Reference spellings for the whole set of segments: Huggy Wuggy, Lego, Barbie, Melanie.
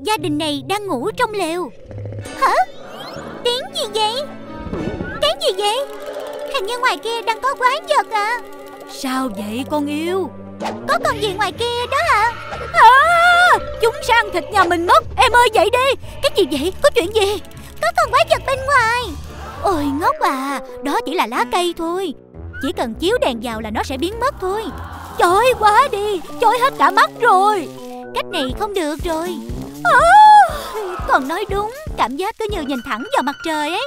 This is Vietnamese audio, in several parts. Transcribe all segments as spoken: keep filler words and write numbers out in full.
gia đình này đang ngủ trong lều. Hả? Tiếng gì vậy? Tiếng gì vậy? Hình như ngoài kia đang có quái vật à. Sao vậy con yêu? Có con gì ngoài kia đó hả? À, chúng sang ăn thịt nhà mình mất. Em ơi dậy đi. Cái gì vậy? Có chuyện gì? Có con quái vật bên ngoài. Ôi ngốc à, đó chỉ là lá cây thôi. Chỉ cần chiếu đèn vào là nó sẽ biến mất thôi. Chói quá đi, chói hết cả mắt rồi. Cách này không được rồi. À, còn nói đúng, cảm giác cứ như nhìn thẳng vào mặt trời ấy.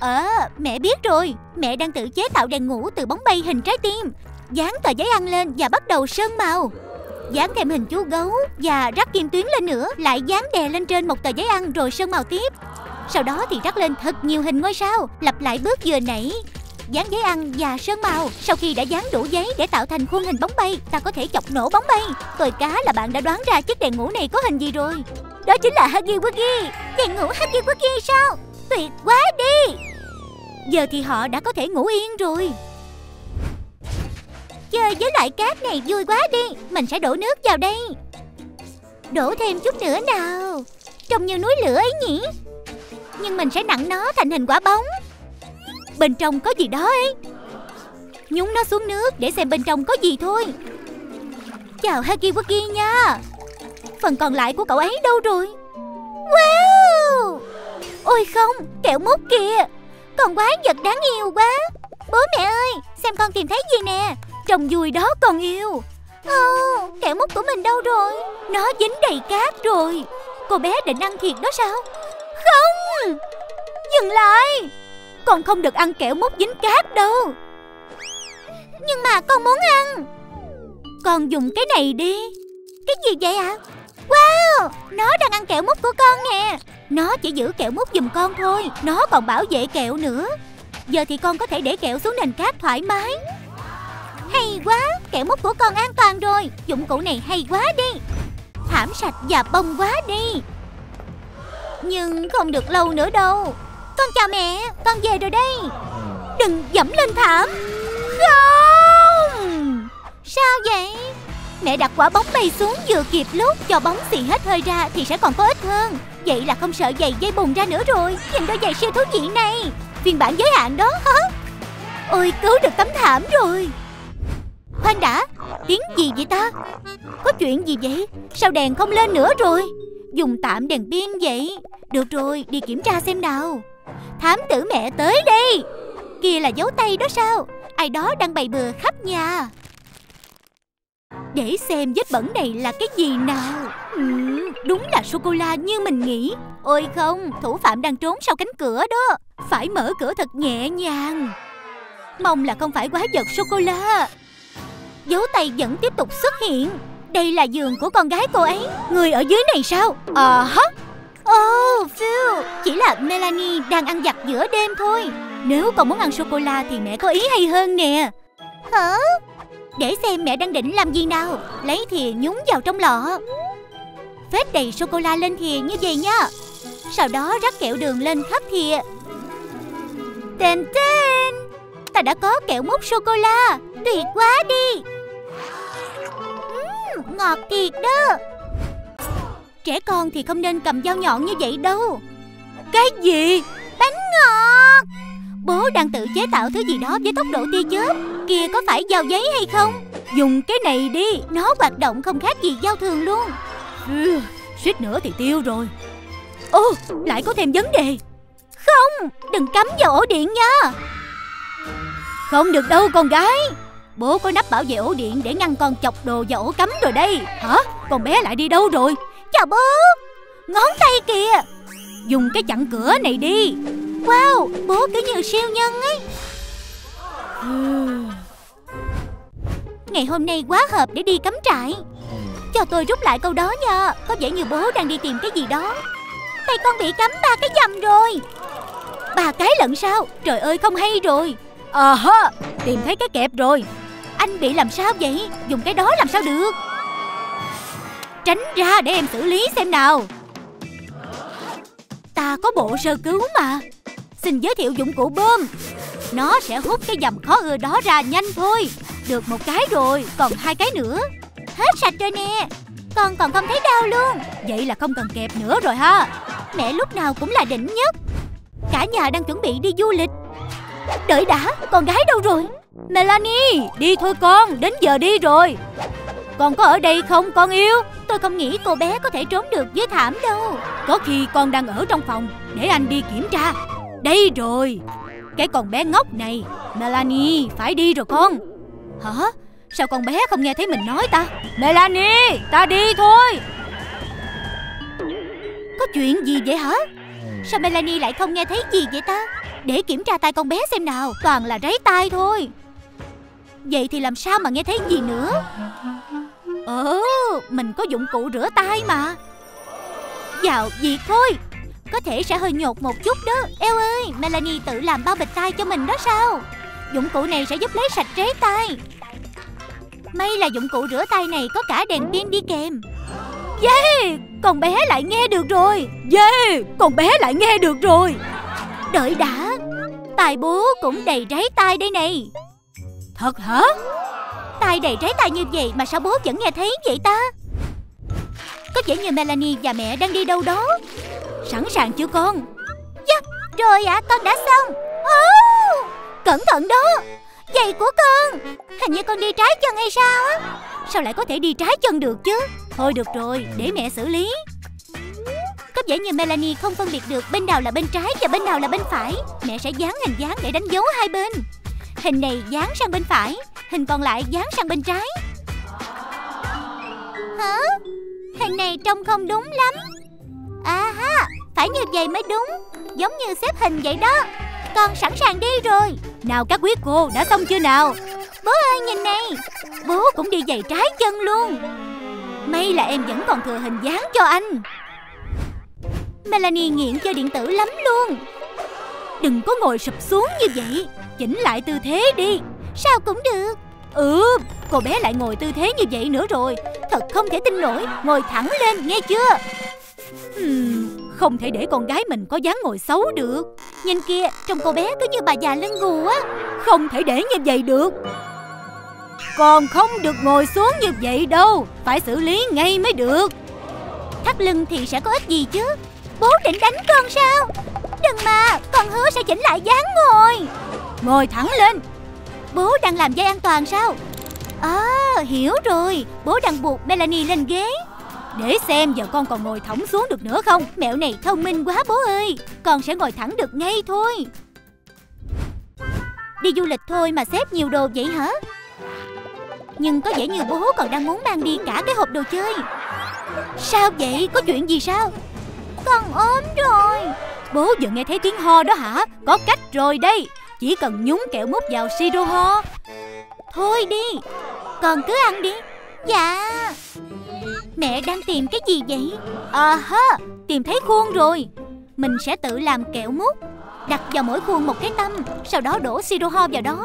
Ờ, à, mẹ biết rồi. Mẹ đang tự chế tạo đèn ngủ từ bóng bay hình trái tim. Dán tờ giấy ăn lên và bắt đầu sơn màu. Dán thêm hình chú gấu và rắc kim tuyến lên nữa. Lại dán đè lên trên một tờ giấy ăn rồi sơn màu tiếp. Sau đó thì rắc lên thật nhiều hình ngôi sao. Lặp lại bước vừa nãy. Dán giấy ăn và sơn màu. Sau khi đã dán đủ giấy để tạo thành khuôn hình bóng bay, ta có thể chọc nổ bóng bay. Tôi cá là bạn đã đoán ra chiếc đèn ngủ này có hình gì rồi. Đó chính là Huggy Wuggy. Đèn ngủ Huggy Wuggy sao? Tuyệt quá đi. Giờ thì họ đã có thể ngủ yên rồi. Chơi với loại cát này vui quá đi. Mình sẽ đổ nước vào đây. Đổ thêm chút nữa nào. Trông như núi lửa ấy nhỉ. Nhưng mình sẽ nặn nó thành hình quả bóng. Bên trong có gì đó ấy. Nhúng nó xuống nước để xem bên trong có gì thôi. Chào Huggy Wuggy nha. Phần còn lại của cậu ấy đâu rồi? Wow. Ôi không, kẹo mút kìa. Con quái vật đáng yêu quá. Bố mẹ ơi, xem con tìm thấy gì nè. Trông vui đó con yêu. Oh, kẹo mút của mình đâu rồi? Nó dính đầy cát rồi. Cô bé định ăn thiệt đó sao? Không. Dừng lại. Con không được ăn kẹo mút dính cát đâu. Nhưng mà con muốn ăn. Con dùng cái này đi. Cái gì vậy ạ? À? Wow, nó đang ăn kẹo mút của con nè. Nó chỉ giữ kẹo mút giùm con thôi. Nó còn bảo vệ kẹo nữa. Giờ thì con có thể để kẹo xuống nền cát thoải mái. Hay quá, kẹo mút của con an toàn rồi. Dụng cụ này hay quá đi. Thảm sạch và bông quá đi. Nhưng không được lâu nữa đâu. Con chào mẹ, con về rồi đây. Đừng dẫm lên thảm. Không. Sao vậy? Mẹ đặt quả bóng bay xuống vừa kịp lúc. Cho bóng xì hết hơi ra thì sẽ còn có ích hơn. Vậy là không sợ giày dây bùn ra nữa rồi. Nhìn đôi giày siêu thú vị này. Phiên bản giới hạn đó hả? Ôi cứu được tấm thảm rồi. Khoan đã, tiếng gì vậy ta? Có chuyện gì vậy? Sao đèn không lên nữa rồi? Dùng tạm đèn pin vậy. Được rồi, đi kiểm tra xem nào. Thám tử mẹ tới đi. Kia là dấu tay đó sao? Ai đó đang bày bừa khắp nhà. Để xem vết bẩn này là cái gì nào. Ừ, đúng là sô-cô-la như mình nghĩ. Ôi không, thủ phạm đang trốn sau cánh cửa đó. Phải mở cửa thật nhẹ nhàng. Mong là không phải quái vật sô-cô-la. Dấu tay vẫn tiếp tục xuất hiện. Đây là giường của con gái cô ấy. Người ở dưới này sao? Ờ hả? Ồ, Phil, chỉ là Melanie đang ăn vặt giữa đêm thôi. Nếu con muốn ăn sô-cô-la thì mẹ có ý hay hơn nè. Hả? Để xem mẹ đang định làm gì nào. Lấy thìa nhúng vào trong lọ. Phết đầy sô-cô-la lên thìa như vậy nha. Sau đó rắc kẹo đường lên khắp thìa. Tên tên, ta đã có kẹo mút sô-cô-la. Tuyệt quá đi. uhm, Ngọt thiệt đó. Trẻ con thì không nên cầm dao nhọn như vậy đâu. Cái gì? Bánh ngọt. Bố đang tự chế tạo thứ gì đó với tốc độ tia chớp. Kìa có phải dao giấy hay không? Dùng cái này đi. Nó hoạt động không khác gì dao thường luôn. Ừ, suýt nữa thì tiêu rồi. Ô, lại có thêm vấn đề. Không, đừng cắm vào ổ điện nha. Không được đâu con gái. Bố có nắp bảo vệ ổ điện để ngăn con chọc đồ vào ổ cắm rồi đây. Hả? Con bé lại đi đâu rồi? Chào bố. Ngón tay kìa. Dùng cái chặn cửa này đi. Wow, bố cứ như siêu nhân ấy. Ngày hôm nay quá hợp để đi cắm trại. Cho tôi rút lại câu đó nha. Có vẻ như bố đang đi tìm cái gì đó. Tay con bị cắm ba cái dầm rồi. Ba cái lận sao? Trời ơi không hay rồi. Ờ ha, tìm thấy cái kẹp rồi. Anh bị làm sao vậy? Dùng cái đó làm sao được? Tránh ra để em xử lý xem nào. Ta có bộ sơ cứu mà. Xin giới thiệu dụng cụ bơm. Nó sẽ hút cái dầm khó ưa đó ra nhanh thôi. Được một cái rồi, còn hai cái nữa. Hết sạch rồi nè. Con còn không thấy đau luôn. Vậy là không cần kẹp nữa rồi ha. Mẹ lúc nào cũng là đỉnh nhất. Cả nhà đang chuẩn bị đi du lịch. Đợi đã, con gái đâu rồi? Melanie, đi thôi con, đến giờ đi rồi. Con có ở đây không con yêu? Tôi không nghĩ cô bé có thể trốn được dưới thảm đâu. Có khi con đang ở trong phòng. Để anh đi kiểm tra. Đây rồi. Cái con bé ngốc này. Melanie, phải đi rồi con. Hả? Sao con bé không nghe thấy mình nói ta? Melanie, ta đi thôi. Có chuyện gì vậy hả? Sao Melanie lại không nghe thấy gì vậy ta? Để kiểm tra tay con bé xem nào. Toàn là ráy tai thôi. Vậy thì làm sao mà nghe thấy gì nữa? Ờ, mình có dụng cụ rửa tay mà. Dạo gì thôi. Có thể sẽ hơi nhột một chút đó. Eo ơi, Melanie tự làm bao bịch tay cho mình đó sao? Dụng cụ này sẽ giúp lấy sạch ráy tay. May là dụng cụ rửa tay này có cả đèn pin đi kèm. Yeah, con bé lại nghe được rồi. Yeah, con bé lại nghe được rồi. Đợi đã, tai bố cũng đầy ráy tai đây này. Thật hả? Tai đầy ráy tai như vậy mà sao bố vẫn nghe thấy vậy ta? Có vẻ như Melanie và mẹ đang đi đâu đó. Sẵn sàng chưa con? Dạ, yeah, rồi ạ, à, con đã xong. Oh, cẩn thận đó. Giày của con. Hình như con đi trái chân hay sao á? Sao lại có thể đi trái chân được chứ? Thôi được rồi, để mẹ xử lý. Có vẻ như Melanie không phân biệt được bên nào là bên trái và bên nào là bên phải. Mẹ sẽ dán hình dáng để đánh dấu hai bên. Hình này dán sang bên phải, hình còn lại dán sang bên trái. Hả? Hình này trông không đúng lắm. À ha, phải như vậy mới đúng. Giống như xếp hình vậy đó. Con sẵn sàng đi rồi. Nào các quý cô, đã xong chưa nào? Bố ơi nhìn này. Bố cũng đi giày trái chân luôn. May là em vẫn còn thừa hình dáng cho anh. Melanie nghiện chơi điện tử lắm luôn. Đừng có ngồi sụp xuống như vậy. Chỉnh lại tư thế đi. Sao cũng được. Ừ, cô bé lại ngồi tư thế như vậy nữa rồi. Thật không thể tin nổi. Ngồi thẳng lên, nghe chưa? Hmm, không thể để con gái mình có dáng ngồi xấu được. Nhìn kia, trông cô bé cứ như bà già lưng gù á. Không thể để như vậy được. Con không được ngồi xuống như vậy đâu. Phải xử lý ngay mới được. Thắt lưng thì sẽ có ích gì chứ? Bố định đánh con sao? Đừng mà, con hứa sẽ chỉnh lại dáng ngồi. Ngồi thẳng lên. Bố đang làm dây an toàn sao? À, hiểu rồi. Bố đang buộc Melanie lên ghế. Để xem giờ con còn ngồi thõng xuống được nữa không. Mẹo này thông minh quá bố ơi. Con sẽ ngồi thẳng được ngay thôi. Đi du lịch thôi mà xếp nhiều đồ vậy hả? Nhưng có vẻ như bố còn đang muốn mang đi cả cái hộp đồ chơi. Sao vậy? Có chuyện gì sao? Con ốm rồi. Bố vừa nghe thấy tiếng ho đó hả? Có cách rồi đây. Chỉ cần nhúng kẹo mút vào siro ho. Thôi đi, con cứ ăn đi. Dạ. Mẹ đang tìm cái gì vậy? Ờ ha, tìm thấy khuôn rồi. Mình sẽ tự làm kẹo mút. Đặt vào mỗi khuôn một cái tăm. Sau đó đổ siro ho vào đó.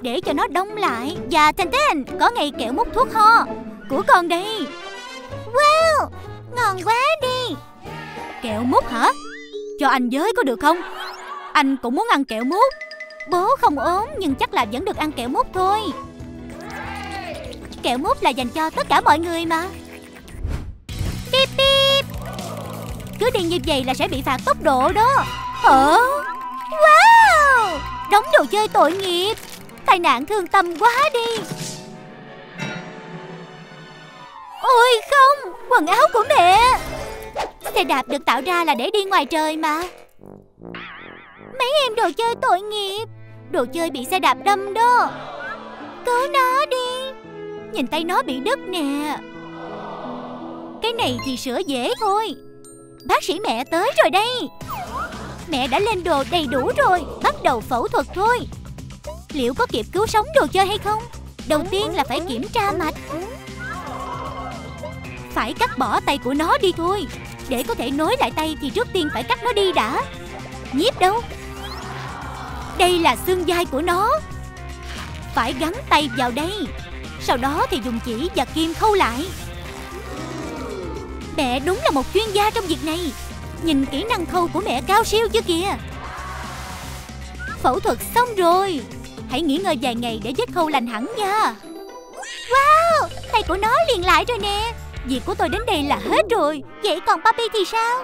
Để cho nó đông lại. Và tên tên, có ngay kẹo mút thuốc ho. Của con đây. Wow, ngon quá đi. Kẹo mút hả? Cho anh với có được không? Anh cũng muốn ăn kẹo mút. Bố không ốm nhưng chắc là vẫn được ăn kẹo mút thôi. Kẹo mút là dành cho tất cả mọi người mà. Bíp bíp. Cứ đi như vậy là sẽ bị phạt tốc độ đó. Hả? Wow, đống đồ chơi tội nghiệp. Tai nạn thương tâm quá đi. Ôi không, quần áo của mẹ. Xe đạp được tạo ra là để đi ngoài trời mà. Mấy em đồ chơi tội nghiệp. Đồ chơi bị xe đạp đâm đó. Cứu nó đi. Nhìn tay nó bị đứt nè. Cái này thì sửa dễ thôi. Bác sĩ mẹ tới rồi đây. Mẹ đã lên đồ đầy đủ rồi. Bắt đầu phẫu thuật thôi. Liệu có kịp cứu sống đồ chơi hay không? Đầu tiên là phải kiểm tra mạch. Phải cắt bỏ tay của nó đi thôi. Để có thể nối lại tay thì trước tiên phải cắt nó đi đã. Nhíp đâu? Đây là xương vai của nó. Phải gắn tay vào đây. Sau đó thì dùng chỉ và kim khâu lại. Mẹ đúng là một chuyên gia trong việc này. Nhìn kỹ năng khâu của mẹ cao siêu chứ kìa. Phẫu thuật xong rồi. Hãy nghỉ ngơi vài ngày để vết khâu lành hẳn nha. Wow, tay của nó liền lại rồi nè. Việc của tôi đến đây là hết rồi. Vậy còn Barbie thì sao?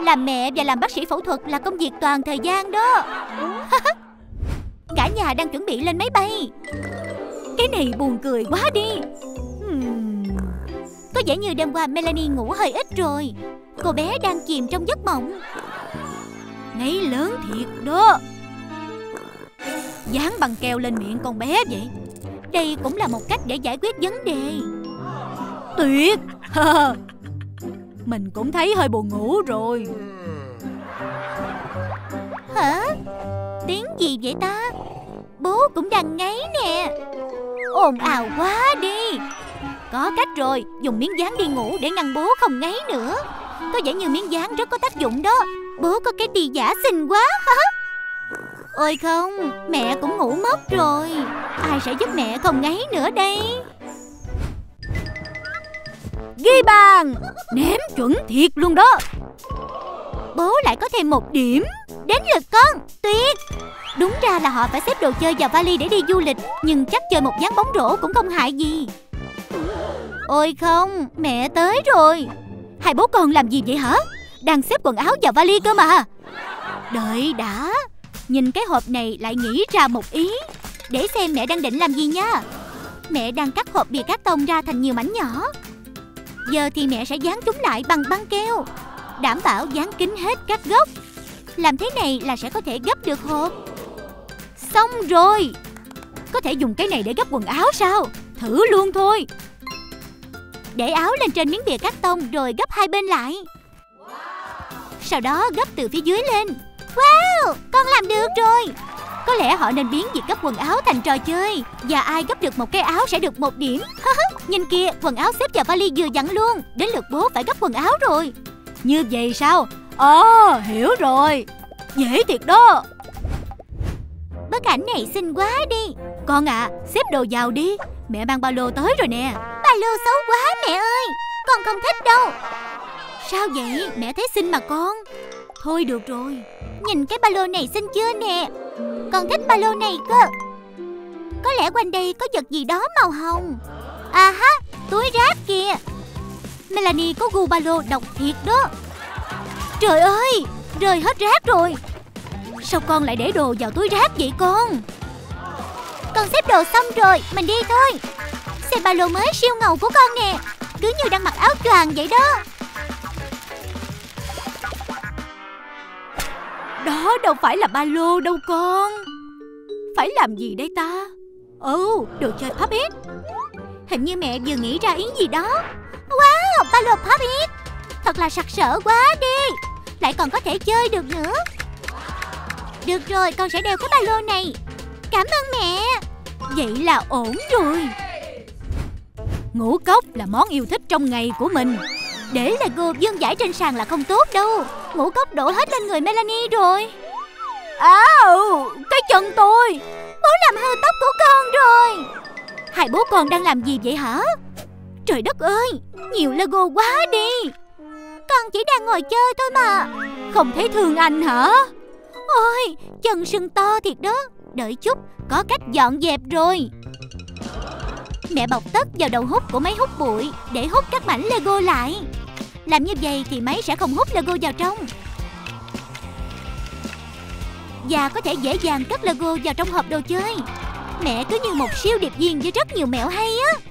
Làm mẹ và làm bác sĩ phẫu thuật là công việc toàn thời gian đó. Cả nhà đang chuẩn bị lên máy bay. Cái này buồn cười quá đi. hmm. Có vẻ như đêm qua Melanie ngủ hơi ít rồi. Cô bé đang chìm trong giấc mộng. Ngáy lớn thiệt đó. Dán băng keo lên miệng con bé vậy. Đây cũng là một cách để giải quyết vấn đề. Tuyệt. Mình cũng thấy hơi buồn ngủ rồi. Hả? Tiếng gì vậy ta? Bố cũng đang ngáy nè. Ồn ào quá đi. Có cách rồi. Dùng miếng dán đi ngủ để ngăn bố không ngáy nữa. Có vẻ như miếng dán rất có tác dụng đó. Bố có cái tì giả xinh quá. Ôi không, mẹ cũng ngủ mất rồi. Ai sẽ giúp mẹ không ngáy nữa đây? Ghi bàn. Ném chuẩn thiệt luôn đó. Bố lại có thêm một điểm. Đến lượt con. Tuyệt. Đúng ra là họ phải xếp đồ chơi vào vali để đi du lịch. Nhưng chắc chơi một ván bóng rổ cũng không hại gì. Ôi không, mẹ tới rồi. Hai bố con làm gì vậy hả? Đang xếp quần áo vào vali cơ mà. Đợi đã. Nhìn cái hộp này lại nghĩ ra một ý. Để xem mẹ đang định làm gì nha. Mẹ đang cắt hộp bìa cát tông ra thành nhiều mảnh nhỏ. Giờ thì mẹ sẽ dán chúng lại bằng băng keo. Đảm bảo dán kín hết các góc. Làm thế này là sẽ có thể gấp được hộp. Xong rồi. Có thể dùng cái này để gấp quần áo sao? Thử luôn thôi. Để áo lên trên miếng bìa cát tông rồi gấp hai bên lại. Sau đó gấp từ phía dưới lên. Wow, con làm được rồi. Có lẽ họ nên biến việc gấp quần áo thành trò chơi. Và ai gấp được một cái áo sẽ được một điểm. Nhìn kìa, quần áo xếp vào vali vừa vặn luôn. Đến lượt bố phải gấp quần áo rồi. Như vậy sao? Ồ, à, hiểu rồi. Dễ thiệt đó. Bức ảnh này xinh quá đi. Con ạ, à, xếp đồ vào đi. Mẹ mang ba lô tới rồi nè. Ba lô xấu quá mẹ ơi. Con không thích đâu. Sao vậy? Mẹ thấy xinh mà con. Thôi được rồi. Nhìn cái ba lô này xinh chưa nè. Con thích ba lô này cơ. Có lẽ quanh đây có vật gì đó màu hồng. À ha, túi rác kìa. Melanie có gu ba lô độc thiệt đó. Trời ơi, rơi hết rác rồi. Sao con lại để đồ vào túi rác vậy con? Con xếp đồ xong rồi, mình đi thôi. Xe ba lô mới siêu ngầu của con nè. Cứ như đang mặc áo choàng vậy đó. Đó đâu phải là ba lô đâu con. Phải làm gì đây ta? Ồ, đồ chơi puppet. Hình như mẹ vừa nghĩ ra ý gì đó. Wow, ba lô puppet. Thật là sặc sỡ quá đi. Lại còn có thể chơi được nữa. Được rồi, con sẽ đeo cái ba lô này. Cảm ơn mẹ. Vậy là ổn rồi. Ngũ cốc là món yêu thích trong ngày của mình. Để Lego vương vãi trên sàn là không tốt đâu. Ngũ cốc đổ hết lên người Melanie rồi. Áo, cái chân tôi. Bố làm hư tóc của con rồi. Hai bố con đang làm gì vậy hả? Trời đất ơi, nhiều Lego quá đi. Con chỉ đang ngồi chơi thôi mà. Không thấy thương anh hả? Ôi, chân sưng to thiệt đó. Đợi chút, có cách dọn dẹp rồi. Mẹ bọc tất vào đầu hút của máy hút bụi để hút các mảnh Lego lại. Làm như vậy thì máy sẽ không hút Lego vào trong. Và có thể dễ dàng cất Lego vào trong hộp đồ chơi. Mẹ cứ như một siêu điệp viên với rất nhiều mẹo hay á.